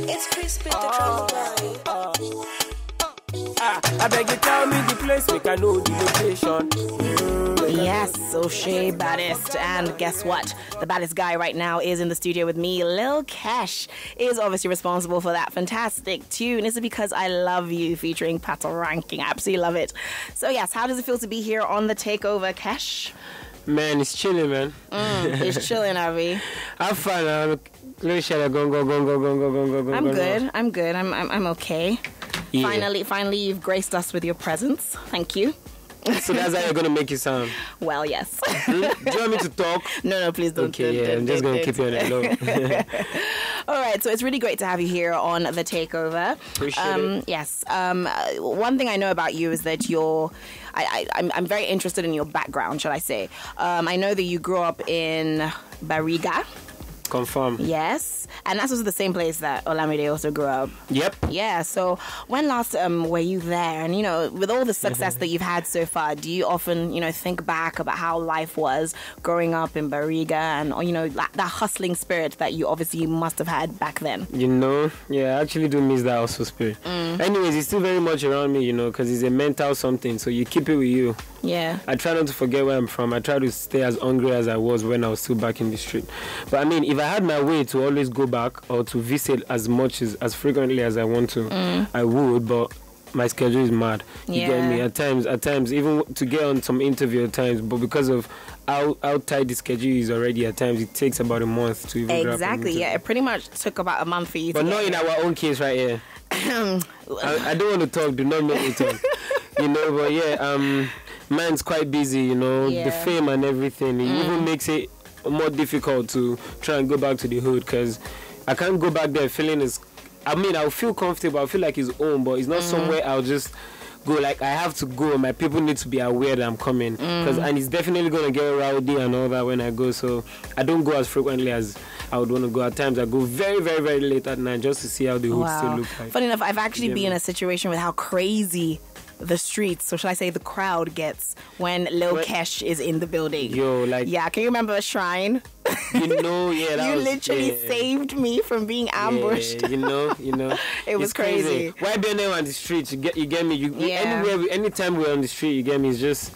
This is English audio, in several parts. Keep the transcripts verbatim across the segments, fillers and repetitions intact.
It's crispy to travel by. I beg you tell me the place, make I know the location. Mm, yes, so she baddest. And guess what? The baddest guy right now is in the studio with me. Lil Kesh is obviously responsible for that fantastic tune. This is Because I Love You featuring Patoranking. I absolutely love it. So yes, how does it feel to be here on the Takeover, Kesh? Man, it's chilling, man. Mm, it's chilling, Avi. Have fun. I'm good. I'm good. I'm I'm I'm okay. Yeah. Finally, finally, you've graced us with your presence. Thank you. So that's how you're going to make it sound? Well, yes. Mm? Do you want me to talk? No, no, please don't. Okay, do, yeah, do, I'm do, just going to keep you on it low. All right, so it's really great to have you here on The Takeover. Appreciate um, it. Yes. Um, uh, one thing I know about you is that you're... I, I, I'm, I'm very interested in your background, shall I say. Um, I know that you grew up in Bariga. Confirm. Yes, and that's also the same place that Olamide also grew up. Yep. Yeah. So when last um were you there? And you know, with all the success that you've had so far, do you often you know think back about how life was growing up in Bariga and or, you know that, that hustling spirit that you obviously must have had back then? You know, yeah, I actually do miss that hustle spirit. Mm. Anyways, it's still very much around me, you know, because it's a mental something, so you keep it with you. Yeah. I try not to forget where I'm from. I try to stay as hungry as I was when I was still back in the street. But I mean, if I had my way to always go back or to visit as much as, as frequently as I want to, mm. I would, but my schedule is mad. You yeah. get me? At times, at times, even to get on some interview at times, but because of how, how tight the schedule is already, at times it takes about a month to even grab an interview. Exactly, yeah. It pretty much took about a month for you but to But not get in our own case right here. I, I don't want to talk. Do not make me talk. You know, but yeah, um... mine's quite busy, you know, yeah. the fame and everything. It mm. even makes it more difficult to try and go back to the hood because I can't go back there feeling it's... I mean, I'll feel comfortable. I feel like it's home, but it's not mm. somewhere I'll just go. Like, I have to go. My people need to be aware that I'm coming. Mm. 'Cause, and it's definitely going to get rowdy and all that when I go. So I don't go as frequently as... I would want to go. At times I go very, very, very late at night just to see how the hood wow. still looks like. Funny enough, I've actually yeah, been man. in a situation with how crazy the streets, so shall I say the crowd gets when Lil but, Kesh is in the building. Yo, like... Yeah, can you remember a shrine? You know, yeah, that You was, literally yeah. saved me from being ambushed. Yeah, you know, you know. It was crazy. crazy. Y B N L on the streets, you get, you get me? You, yeah. Anywhere, anytime we're on the street, you get me? It's just...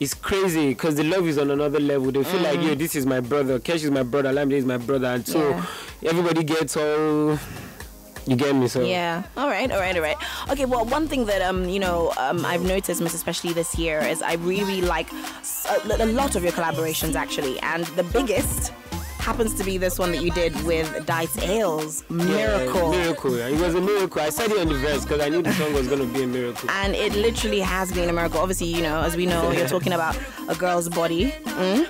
It's crazy because the love is on another level. They feel mm. like, yo, this is my brother. Kesh is my brother. Olamide is my brother. And so yeah. everybody gets all... You get me, so... Yeah. All right, all right, all right. Okay, well, one thing that, um, you know, um, I've noticed, most especially this year, is I really like a, a lot of your collaborations, actually. And the biggest... happens to be this one that you did with Dice Ailes, Miracle. Yeah, miracle. It was a miracle. I said it on the verse because I knew the song was going to be a miracle. And it literally has been a miracle. Obviously, you know, as we know, you're talking about a girl's body. Mm?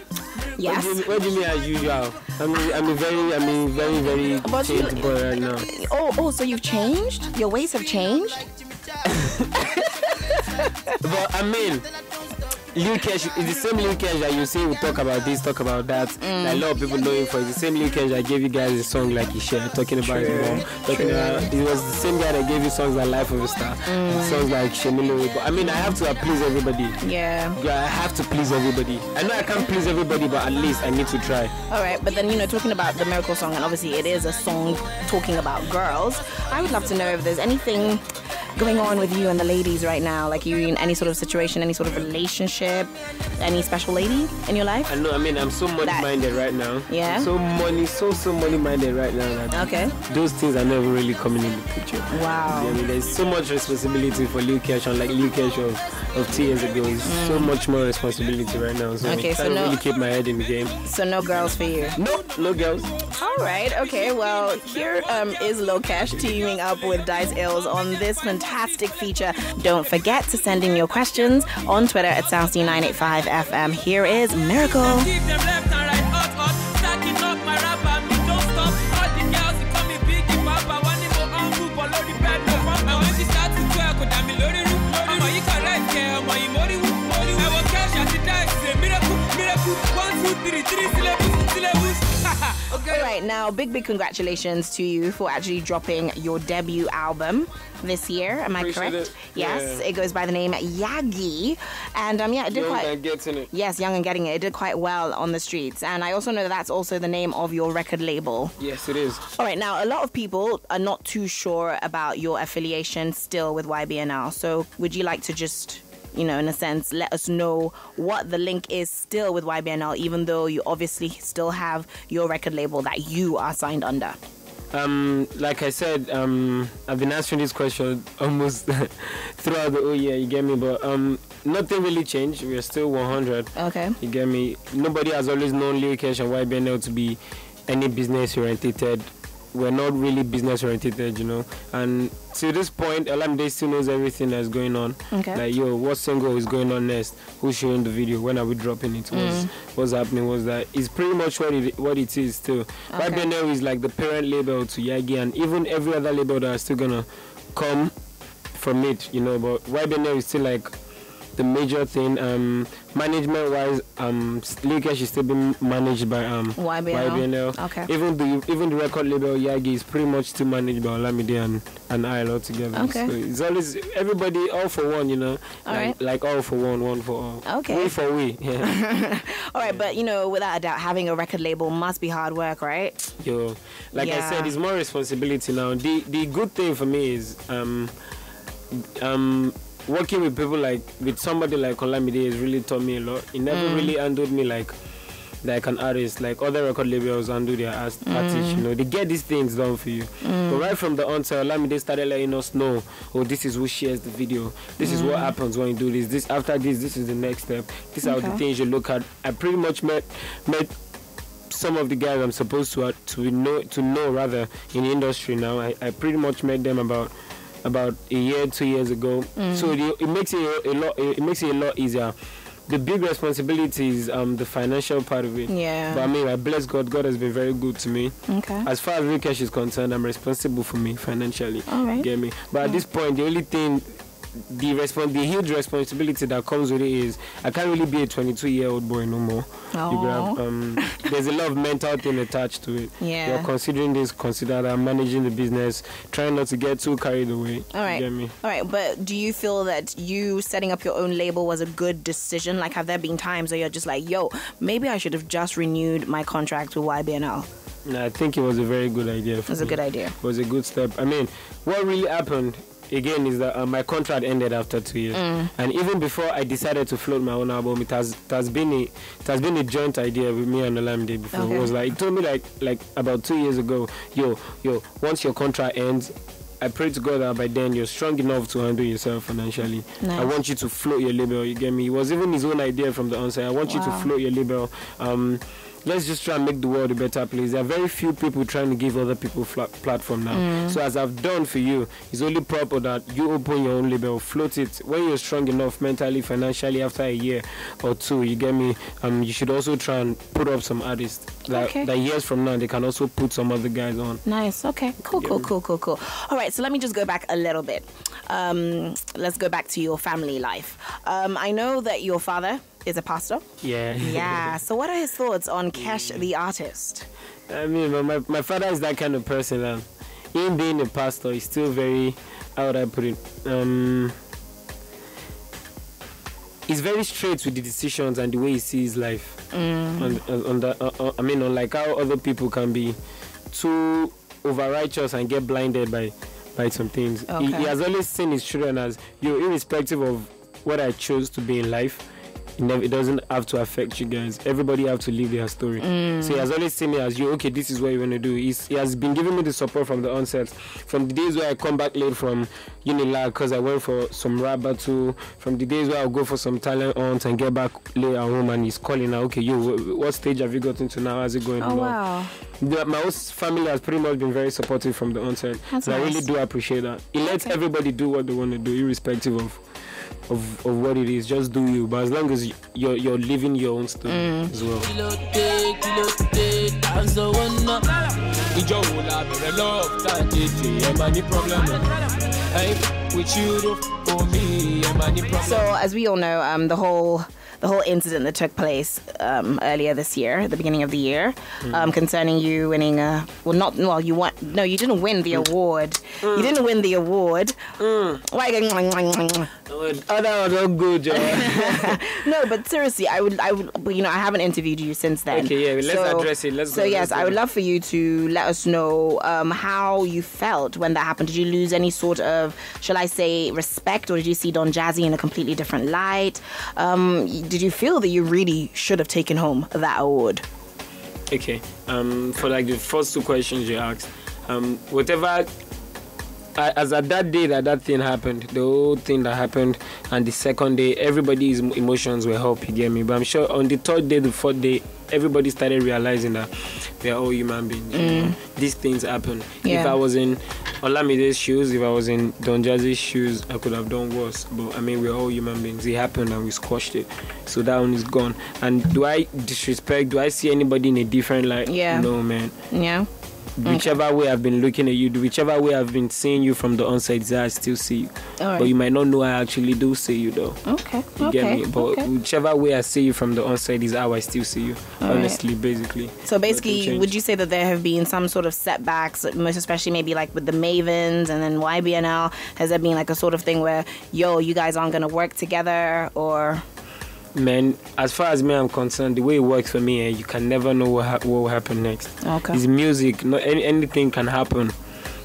Yes. What do you mean as usual? I'm a, I'm a very, I'm a very, very but changed you, boy right now. Oh, oh, so you've changed? Your ways have changed? But I mean... Lil Kesh, it's the same Lil Kesh that you say we talk about this, talk about that. Mm. That a lot of people know him for. It's the same Lil Kesh that gave you guys a song like Ishe, talking about True. it. Talking about, it was the same guy that gave you songs like Life of a Star, mm. songs like Shemilo. But I mean, I have to please everybody. Yeah. Yeah, I have to please everybody. I know I can't please everybody, but at least I need to try. All right, but then, you know, talking about the Miracle song, and obviously it is a song talking about girls, I would love to know if there's anything going on with you and the ladies right now? Like, you in any sort of situation, any sort of relationship, any special lady in your life? I know, I mean, I'm so money-minded right now. Yeah? I'm so money, so, so money-minded right now. Like, okay. Those things are never really coming in the picture. Wow. I mean, there's so much responsibility for Lil Kesh, like Lil Kesh of, of two years ago. There's mm. so much more responsibility right now. So okay, I so no, really keep my head in the game. So no girls for you? No, no girls. All right, okay, well, here um, is Lil Kesh teaming up with Dice Ailes on this fantastic fantastic feature. Don't forget to send in your questions on Twitter at Soundcity nine eight five F M. Here is Miracle. right now, big, big congratulations to you for actually dropping your debut album this year. Am I Appreciate correct? It. Yes. Yeah. It goes by the name Yagi. And um, yeah, it did young quite... Young and Getting It. Yes, Young and Getting It. It did quite well on the streets. And I also know that that's also the name of your record label. Yes, it is. All right. Now, a lot of people are not too sure about your affiliation still with Y B N L. So would you like to just... you know, in a sense, let us know what the link is still with Y B N L, even though you obviously still have your record label that you are signed under. Um, like I said, um, I've been answering this question almost throughout the whole year, you get me? But um, nothing really changed. We are still one hundred. Okay. You get me? Nobody has always known Lil Kesh and Y B N L to be any business-oriented. We're not really business-oriented, you know. And to this point, Olamide still knows everything that's going on. Okay. Like, yo, what single is going on next? Who's showing the video? When are we dropping it? What's, mm. what's happening? What's that? It's pretty much what it, what it is still. Okay. Y B N L is like the parent label to Yagi and even every other label that are still going to come from it, you know. But Y B N L is still like the major thing. Um, management-wise, um, Lil Kesh is still being managed by um, Y B N L. Y B N L. Okay. Even the even the record label Yagi is pretty much still managed by Olamide and and I all together. Okay. So it's always everybody all for one, you know. All like, right. Like all for one, one for all. Okay. We for we. Yeah. all right, yeah. But you know, without a doubt, having a record label must be hard work, right? Yo, like yeah. I said, it's more responsibility now. The the good thing for me is um um. working with people like, with somebody like Olamide has really taught me a lot. It never mm. really handled me like like an artist, like other record labels handle their art mm. artists, you know. They get these things done for you. Mm. But right from the onset, Olamide started letting us know, oh, this is who shares the video. This mm. is what happens when you do this. This after this, this is the next step. These okay. are the things you look at. I pretty much met met some of the guys I'm supposed to to know to know rather in the industry now. I, I pretty much met them about about a year, two years ago. Mm. So it, it makes it a lot. It makes it a lot easier. The big responsibility is um, the financial part of it. Yeah. But I mean, I bless God. God has been very good to me. Okay. As far as Lil Kesh is concerned, I'm responsible for me financially. All right. Get me. But yeah. at this point, the only thing, the respons- the huge responsibility that comes with it is I can't really be a twenty-two-year-old boy no more. Oh. You grab, um, there's a lot of mental thing attached to it. Yeah. You're considering this, consider that, managing the business, trying not to get too carried away. All right. You get me? All right. But do you feel that you setting up your own label was a good decision? Like, have there been times where you're just like, yo, maybe I should have just renewed my contract with Y B N L? No, I think it was a very good idea. For it was me. a good idea. It was a good step. I mean, what really happened again is that uh, my contract ended after two years, mm. and even before I decided to float my own album, it has it has been a it has been a joint idea with me and Olamide before. Okay. It was like, it told me like like about two years ago, yo yo, once your contract ends, I pray to God that by then you're strong enough to handle yourself financially. Nice. I want you to float your label. You get me? It was even his own idea from the onset. I want wow. you to float your label. Um, Let's just try and make the world a better place. There are very few people trying to give other people flat platform now. Mm. So as I've done for you, it's only proper that you open your own label, float it. When you're strong enough mentally, financially, after a year or two, you get me? Um, you should also try and put up some artists that, okay. that years from now, they can also put some other guys on. Nice. Okay. Cool, cool, cool, cool, cool. All right. So let me just go back a little bit. Um, let's go back to your family life. Um, I know that your father... is a pastor? Yeah. Yeah. So what are his thoughts on Kesh the artist? I mean, my, my father is that kind of person. Um, him being a pastor is still very, how would I put it? Um, he's very straight with the decisions and the way he sees life. Mm. On, on, on the, uh, uh, I mean, unlike how other people can be too over-righteous and get blinded by, by some things. Okay. He, he has always seen his children as, you know, irrespective of what I chose to be in life, it doesn't have to affect you guys. Everybody have to live their story. Mm. So he has always seen me as, you, okay, this is what you want to do. He's, he has been giving me the support from the onset. From the days where I come back late from Unilag because I went for some rap battle, from the days where I'll go for some talent hunt and get back late at home and he's calling out, okay, you, what stage have you gotten to now? How's it going? Oh, wow. The, my whole family has pretty much been very supportive from the onset. That's and nice. I really do appreciate that. He lets okay. everybody do what they want to do, irrespective of Of, of what it is. Just do you, but as long as you're you're living your own story mm. as well. So as we all know, um, the whole the whole incident that took place um, earlier this year, at the beginning of the year, mm. um, concerning you winning a, well, not, well, you won, no, you didn't win the mm. award. Mm. You didn't win the award. Mm. Why? Oh, that was all good, Joe. No, but seriously, I would, I would, you know, I haven't interviewed you since then. Okay, yeah, let's so, address it. Let's so, go, yes, let's I would love for you to let us know um, how you felt when that happened. Did you lose any sort of, shall I say, respect, or did you see Don Jazzy in a completely different light? Um, did you feel that you really should have taken home that award? Okay, um, for like the first two questions you asked, um, whatever, I, as at that day that that thing happened, the whole thing that happened, and the second day, everybody's emotions were up, you get me? But I'm sure on the third day, the fourth day, everybody started realizing that they're all human beings. Mm. These things happen. Yeah. If I was in Olamide's shoes, if I was in Don Jazzy's shoes, I could have done worse. But I mean, we're all human beings. It happened and we squashed it. So that one is gone. And do I disrespect? Do I see anybody in a different light? Yeah. No, man. Yeah. Whichever okay. way I've been looking at you, whichever way I've been seeing you from the onset, is that I still see you. Right. But you might not know I actually do see you, though. Okay. You okay. get me? But okay. whichever way I see you from the onset is how I still see you, all honestly, right. basically. So basically, would you say that there have been some sort of setbacks, most especially maybe like with the Mavens and then Y B N L? Has there been like a sort of thing where, yo, you guys aren't going to work together, or...? Man, as far as me I'm concerned, the way it works for me, eh, you can never know what, ha what will happen next. Okay. It's music. No, any, anything can happen.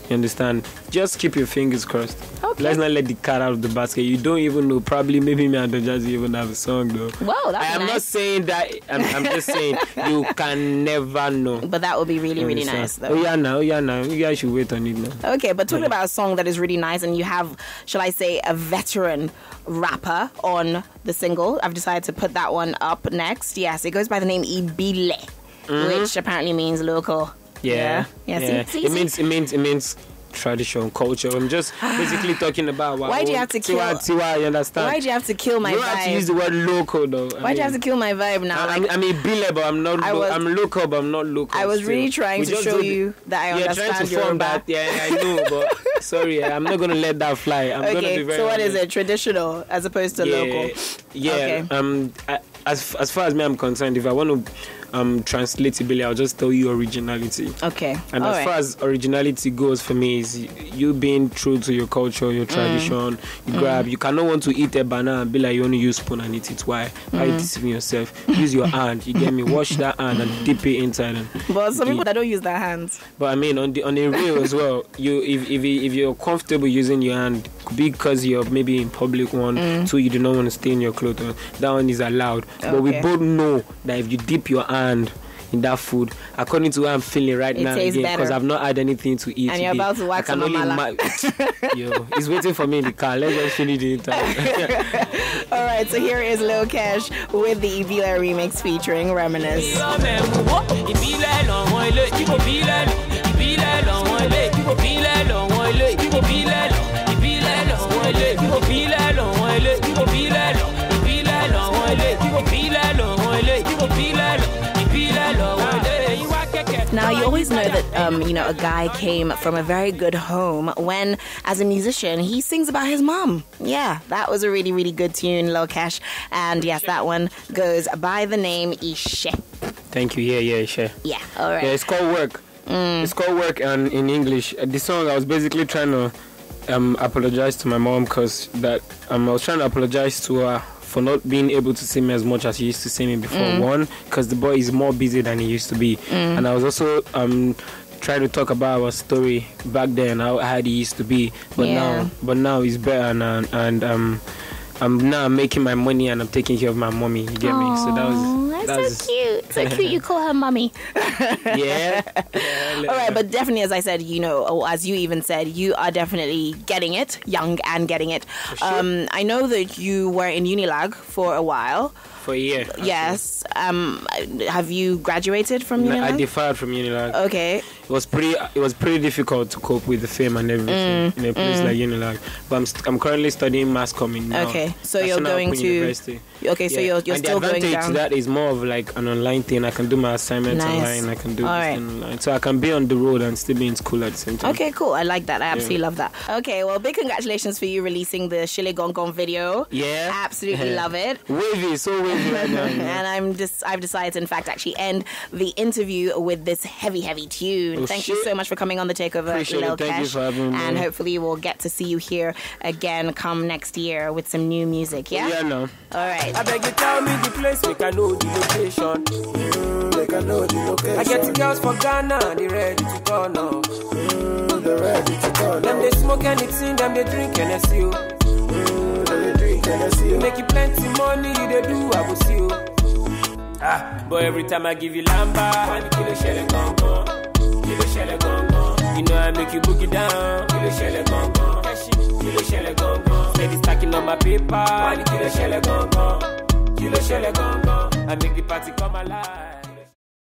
You understand? Just keep your fingers crossed. Okay. Let's not let the cat out of the basket. You don't even know. Probably, maybe me and Don Jazzy even have a song, though. Whoa, that's nice. I am nice. not saying that. I'm, I'm just saying you can never know. But that would be really, really nice, though. Oh, yeah, now, yeah, now. You guys should wait on it now. Okay, but talking yeah. about a song that is really nice, and you have, shall I say, a veteran rapper on the single. I've decided to put that one up next. Yes, it goes by the name Ibile, mm-hmm. which apparently means local. Yeah, yeah. yeah. yeah. See, see, it see. means it means it means tradition, culture. I'm just basically talking about why do you have to kill? Tiwa, Tiwa, you understand? Why do you have to kill my vibe? You don't have to use the word local, though. Why I mean, do you have to kill my vibe now? I'm, like, I'm Ibile, but I'm not. Was, I'm local, but I'm not local. I was still. really trying we to show you that I yeah, understand your back. Yeah, I know, but sorry, I'm not gonna let that fly. I'm okay, gonna be very. So what honest. is it? Traditional as opposed to yeah, local? Yeah. Okay. Um, I, as as far as me I'm concerned, if I want to. Um, translatability, I'll just tell you originality. Okay. And All as right. far as originality goes for me is you being true to your culture, your tradition. Mm. You mm. grab. You cannot want to eat a banana and be like you only use spoon and eat it. Why? Mm. Why are you deceiving yourself? Use your hand. You get me? Wash that hand and dip it inside. And but some eat. people that don't use their hands. But I mean, on the on the real as well. You if if if you're comfortable using your hand because you're maybe in public one, mm. so you do not want to stain your clothes. That one is allowed. Okay. But we both know that if you dip your hand and in that food, according to what I'm feeling right it now, because I've not had anything to eat. And you're today. about to wax on Mamala. Yo, he's waiting for me in the car. Let's just finish the interview. All right, so here is Lil Kesh with the Ibile remix featuring Reminisce. Now, you always know that, um, you know, a guy came from a very good home when, as a musician, he sings about his mom. Yeah, that was a really, really good tune, Lil Kesh. And, yes, that one goes by the name Ishe. Thank you. Yeah, yeah, Ishe. Yeah, all right. Yeah, it's called Work. Mm. It's called Work and in English. The song, I was basically trying to um, apologize to my mom because that um, I was trying to apologize to her for not being able to see me as much as he used to see me before. Mm. One, because the boy is more busy than he used to be. Mm. And I was also um, trying to talk about our story back then, how hard he used to be. But yeah. now but now he's better, and, and um, I'm now making my money and I'm taking care of my mommy. You get Aww. me? So that was... That's so cute. So cute you call her mummy. yeah. yeah All right, but definitely, as I said, you know, or as you even said, you are definitely getting it, young and getting it. Sure. Um, I know that you were in Unilag for a while. For a year. Actually. Yes. Um, have you graduated from Unilag? No, I deferred from Unilag. Okay. It was pretty. It was pretty difficult to cope with the fame and everything mm, in a place mm. like Unilag. But I'm, st I'm currently studying mass comm now. Okay, so National you're going to university. Okay, so yeah. you're, you're and still going down. The advantage to that is more of like an online thing. I can do my assignments nice. online. I can do All this right. online. So I can be on the road and still be in school at the same time. Okay, cool. I like that. I absolutely yeah. love that. Okay, well, big congratulations for you releasing the Chile Gon Gon video. Yeah. Absolutely love it. Wavy, so wavy right now. Yeah. And I'm just, I've decided to, in fact, actually end the interview with this heavy, heavy tune. Oh, Thank shit. you so much for coming on The Takeover. Appreciate Lil it. Thank Kesh, you for having me. And hopefully we'll get to see you here again come next year with some new music. Yeah? Yeah, no. All right. I beg you tell me the place, make I know the location. Mm, make I know the location. I get the girls from Ghana, they ready to go now. Mm, they ready to go now. Them they smoke anything, them they drink and I see you. Mm, them they drink and I see you. Make you plenty money, they do, I will see you. Ah, but every time I give you lamba, I be kilo Chile Gon Gon, kilo Chile Gon Gon. You know I make you boogie down, kilo Chile Gon Gon, kilo Chile Gon Gon. Ladies stacking on my paper. Why the Chile Gon Gon? Chile Gon Gon. I make the party come alive.